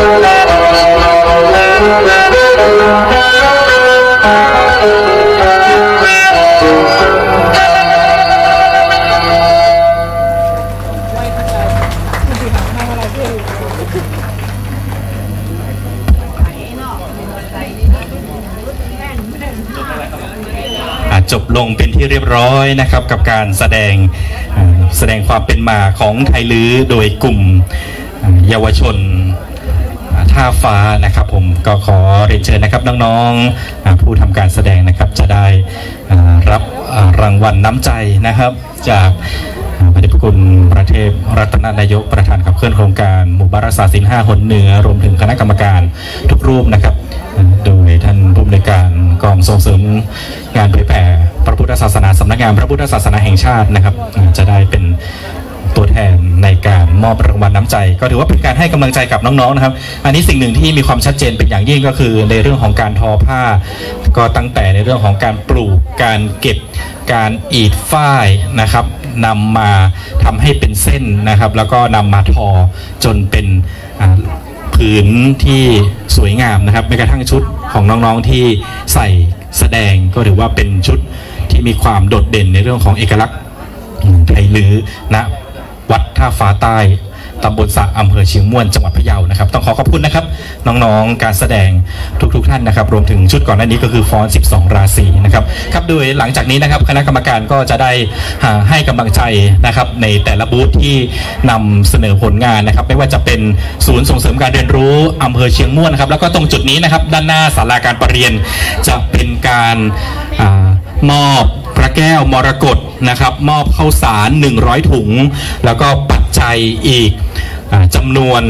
จบลงเป็นที่เรียบร้อยนะครับกับการแสดงความเป็นมาของไทยลื้อโดยกลุ่มเยาวชนท่าฟ้านะครับผมก็ขอเรียนเชิญนะครับน้องๆผู้ทำการแสดงนะครับจะได้รับรางวัลน้ำใจนะครับจากพระเดชพระคุณพระเทพรัตนนายกประธานขับเคลื่อนโครงการหมู่บ้านรักษาศีล5หนเหนือรวมถึงคณะกรรมการทุกรูปนะครับโดยท่านผู้อำนวยการกองส่งเสริมงานเผยแผ่พระพุทธศาสนาสำนักงานพระพุทธศาสนาแห่งชาตินะครับจะได้เป็นตัวแทนในการมอบรางวัลน้ำใจก็ถือว่าเป็นการให้กำลังใจกับน้องๆนะครับอันนี้สิ่งหนึ่งที่มีความชัดเจนเป็นอย่างยิ่งก็คือในเรื่องของการทอผ้าก็ตั้งแต่ในเรื่องของการปลูกการเก็บการอีดฝ้ายนะครับนำมาทำให้เป็นเส้นนะครับแล้วก็นำมาทอจนเป็นผืนที่สวยงามนะครับแม้กระทั่งชุดของน้องๆที่ใส่แสดงก็ถือว่าเป็นชุดที่มีความโดดเด่นในเรื่องของเอกลักษณ์ไทยลื้อณวัดท่าฟ้าใต้ตำบลสะอำเภอเชียงม่วนจังหวัดพะเยานะครับต้องขอขอบคุณนะครับน้องๆการแสดงทุกท่านนะครับรวมถึงชุดก่อนหน้านี้ก็คือฟ้อน12ราศีนะครับครับโดยหลังจากนี้นะครับคณะกรรมการก็จะได้ให้กำลังใจนะครับในแต่ละบูธที่นำเสนอผลงานนะครับไม่ว่าจะเป็นศูนย์ส่งเสริมการเรียนรู้อำเภอเชียงม่วนนะครับแล้วก็ตรงจุดนี้นะครับด้านหน้าศาลาการประเรียนจะเป็นการมอบพระแก้วมรกตนะครับมอบข้าวสาร100ถุงแล้วก็ปัจจัยอีกจำนวน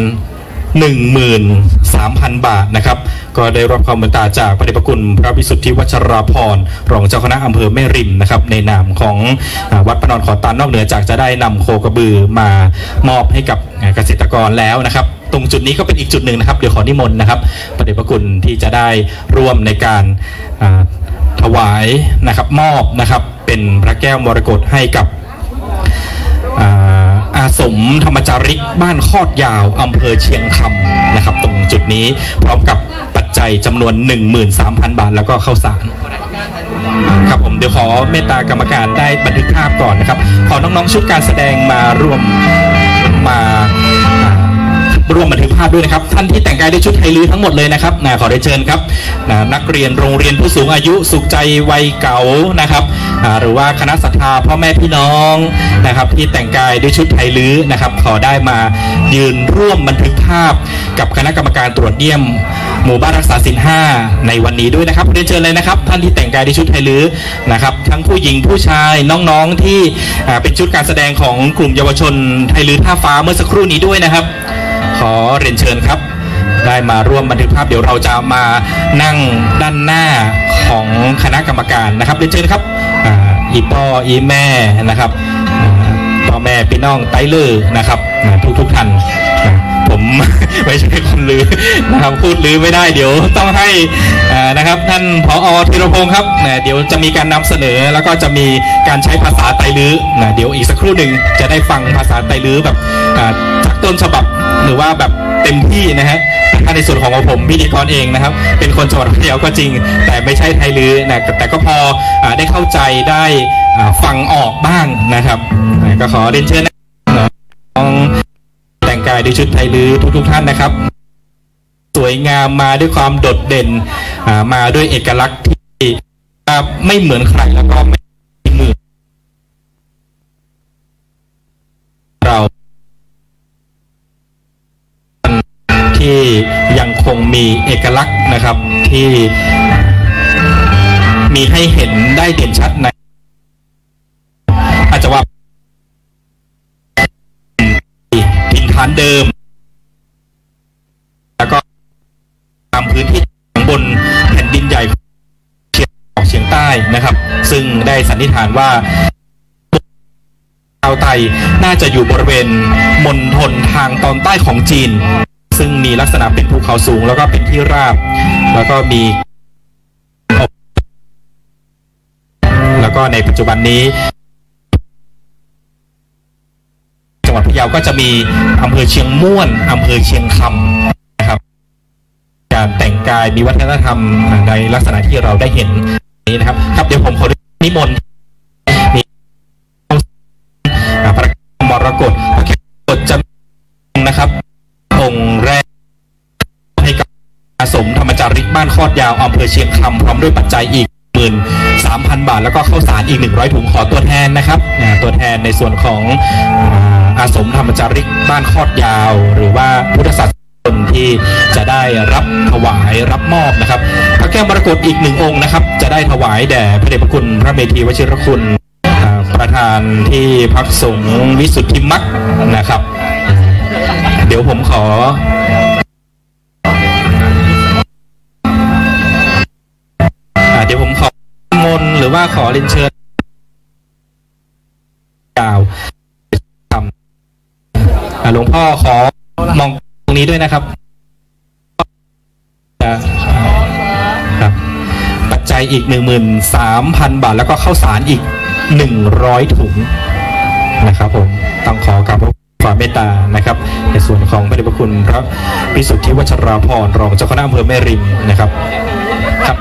13,000 บาทนะครับก็ได้รับความเมตตาจากพระเดชพระคุณพระวิสุทธิวัชราภรณ์รองเจ้าคณะอำเภอแม่ริมนะครับในนามของวัดพระนอนขอนตาลนอกเหนือจากจะได้นำโคกระบือมามอบให้กับเกษตรกรแล้วนะครับตรงจุดนี้ก็เป็นอีกจุดหนึ่งนะครับเดี๋ยวขอนิมนต์นะครับพระเดชพระคุณที่จะได้ร่วมในการถวายนะครับมอบนะครับเป็นพระแก้วมรกตให้กับอาสมธรรมจาริกบ้านคอดยาวอำเภอเชียงคำนะครับตรงจุดนี้พร้อมกับปัจจัยจำนวน 13,000 บาทแล้วก็ข้าวสารครับผมเดี๋ยวขอเมตตากรรมการได้บันทึกภาพก่อนนะครับขอน้องๆชุดการแสดงมาร่วมบันทึกภาพด้วยนะครับท่านที่แต่งกายด้วยชุดไทยลื้อทั้งหมดเลยนะครับขอได้เชิญครับนักเรียนโรงเรียนผู้สูงอายุสุขใจวัยเก่านะครับหรือว่าคณะศรัทธาพ่อแม่พี่น้องนะครับที่แต่งกายด้วยชุดไทยลื้อนะครับขอได้มายืนร่วมบันทึกภาพกับคณะกรรมการตรวจเยี่ยมหมู่บ้านรักษาศีล5ในวันนี้ด้วยนะครับได้เชิญเลยนะครับท่านที่แต่งกายด้วยชุดไทยลื้อนะครับทั้งผู้หญิงผู้ชายน้องๆที่เป็นชุดการแสดงของกลุ่มเยาวชนไทยลื้อท่าฟ้าเมื่อสักครู่นี้ด้วยนะครับขอเรียนเชิญครับได้มาร่วมบันทึกภาพเดี๋ยวเราจะมานั่งด้านหน้าของคณะกรรมการนะครับเรียนเชิญครับอีพ่ออีแม่นะครับพ่อแม่พี่น้องไตลื้อนะครับทุกท่านผมไม่ใช่คนลื้อนะครับพูดลื้อไม่ได้เดี๋ยวต้องให้นะครับท่านผอ.ธีรพงศ์ครับเดี๋ยวจะมีการนำเสนอแล้วก็จะมีการใช้ภาษาไตลื้อเดี๋ยวอีกสักครู่หนึ่งจะได้ฟังภาษาไตลื้อแบบจากต้นฉบับหรือว่าแบบเต็มที่นะฮะในส่วนของผมพิธีกรเองนะครับเป็นคนจังหวัดพะเยาก็จริงแต่ไม่ใช่ไทยลื้อนะแต่ก็พอได้เข้าใจได้ฟังออกบ้างนะครับก็ขอเรียนเชิญน้องแต่งกายด้วยชุดไทยลื้อทุกท่านนะครับสวยงามมาด้วยความโดดเด่นมาด้วยเอกลักษณ์ที่ไม่เหมือนใครแล้วก็ไม่เหมือนเราที่ยังคงมีเอกลักษณ์นะครับที่มีให้เห็นได้เด่นชัดในอาจจะว่าถิ่นฐานเดิมแล้วก็ตามพื้นที่บนแผ่นดินใหญ่เฉียงออกเฉียงใต้นะครับซึ่งได้สันนิษฐานว่าชาวไทยน่าจะอยู่บริเวณมณฑลทางตอนใต้ของจีนซึ่งมีลักษณะเป็นภูเขาสูงแล้วก็เป็นที่ราบแล้วก็มีแล้วก็ในปัจจุบันนี้จังหวัดพะเยาก็จะมีอำเภอเชียงม่วนอำเภอเชียงคำนะครับ กายมีวัฒนธรรมในลักษณะที่เราได้เห็นนี้นะครับครับเดี๋ยวผมขอนิมนต์พระมรกตจะนะครับองค์แรกให้กับอาสมธรรมจาริกบ้านคอดยาวอำเภอเชียงคำพร้อมด้วยปัจจัยอีก 13,000 บาทแล้วก็ข้าวสารอีก100ถุงขอตัวแทนนะครับตัวแทนในส่วนของอาสมธรรมจาริกบ้านคอดยาวหรือว่าพุทธศาสคนที่จะได้รับถวายรับมอบนะครับพระแก้วมรกตอีกหนึ่งองค์นะครับจะได้ถวายแด่พระเดชพระคุณพระเมธีวชิรคุณประธานที่พักสงฆ์วิสุทธิมรรคนะครับเดี๋ยวผมขอมนต์หรือว่าขอเรียนเชิญกล่าวคำหลวงพ่อขอมองตรงนี้ด้วยนะครับครับปัจจัยอีก 13,000 บาทแล้วก็ข้าวสารอีก100ถุงนะครับผมต้องขอกราบความเมตตานะครับในส่วนของพระเดชพระคุณพระวิสุทธิวัชราภรณ์รองเจ้าคณะอำเภอแม่ริมนะครับครับ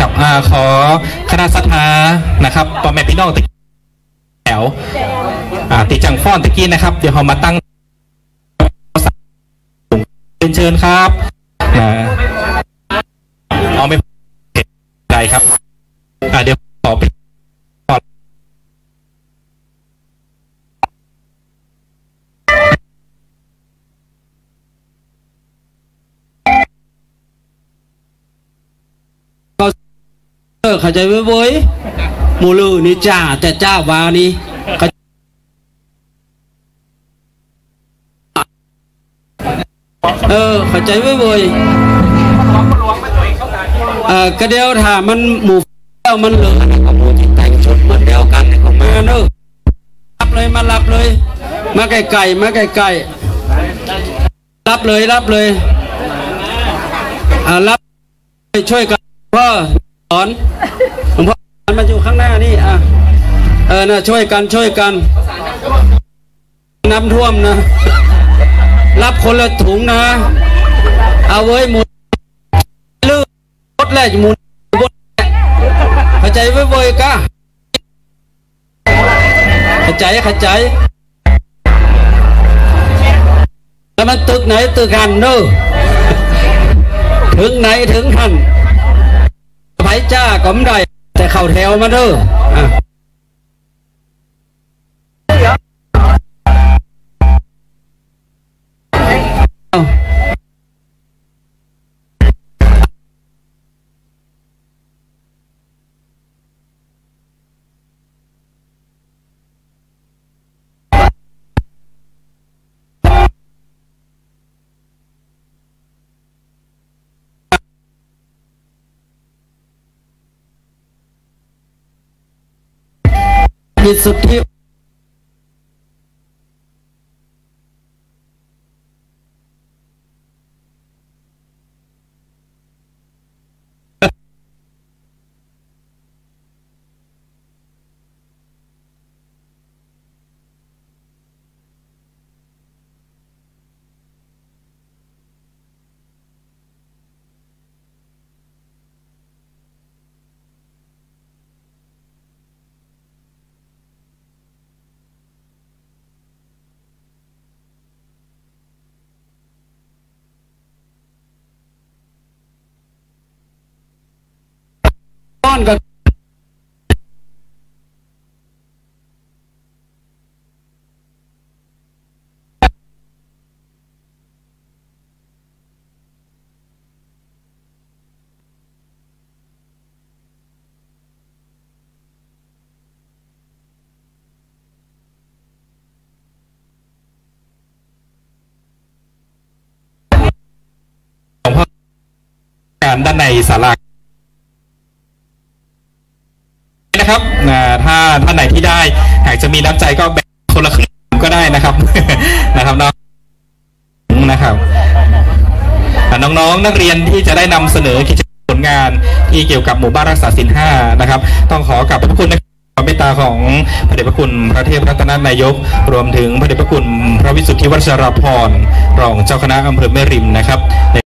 กับขอคณะศรัทธานะครับพ่อแม่พี่น้องตะแถวติจังฟ้อนตะกี้นะครับเดี๋ยวเขามาตั้งเป็นเชิญครับเอาไม่ใดครับเดี๋ยวขอไปเข้าใจเว้ยมูลูนี่จ้าแต่จ้าวานี่เข้าใจไว้เว้ยก็เดียวถ้ามันหมู่เดียวมันเหลือนะครับหมู่ที่แต่งชุดมันเดียวกันของมาเนอะรับเลยมารับเลยมาไก่ๆมาไก่ๆรับเลยรับเลยรับช่วยกันพ่อสอนผมพ่อมาอยู่ข้างหน้านี่นะช่วยกันช่วยกันน้ำท่วมนะรับคนละถุงนะเอาไว้หมุนลื่นรถแหลกหมุนบนเข้าใจไว้เว้ยกะเข้าใจเข้าใจแล้วมันตึกไหนตึกหันเนอะถึงไหนถึงหันไผ่จ้าก็ไม่ได้แต่เข่าแถวมาเนอะสุดที่การด้านในศาลานะครับถ้าท่านไหนที่ได้หากจะมีน้ำใจก็แบ่งคนละครึ่งก็ได้นะครับนะครับน้องนะครับน้องนักเรียนที่จะได้นำเสนอกิจกรรมผลงานที่เกี่ยวกับหมู่บ้านรักษาศีล 5นะครับต้องขอกราบขอบพระคุณนะครับ เมตตาของพระเดชพระคุณพระเทพรัตนนายกรวมถึงพระเดชพระคุณพระวิสุทธิวัชรพรรองเจ้าคณะอำเภอแม่ริมนะครับ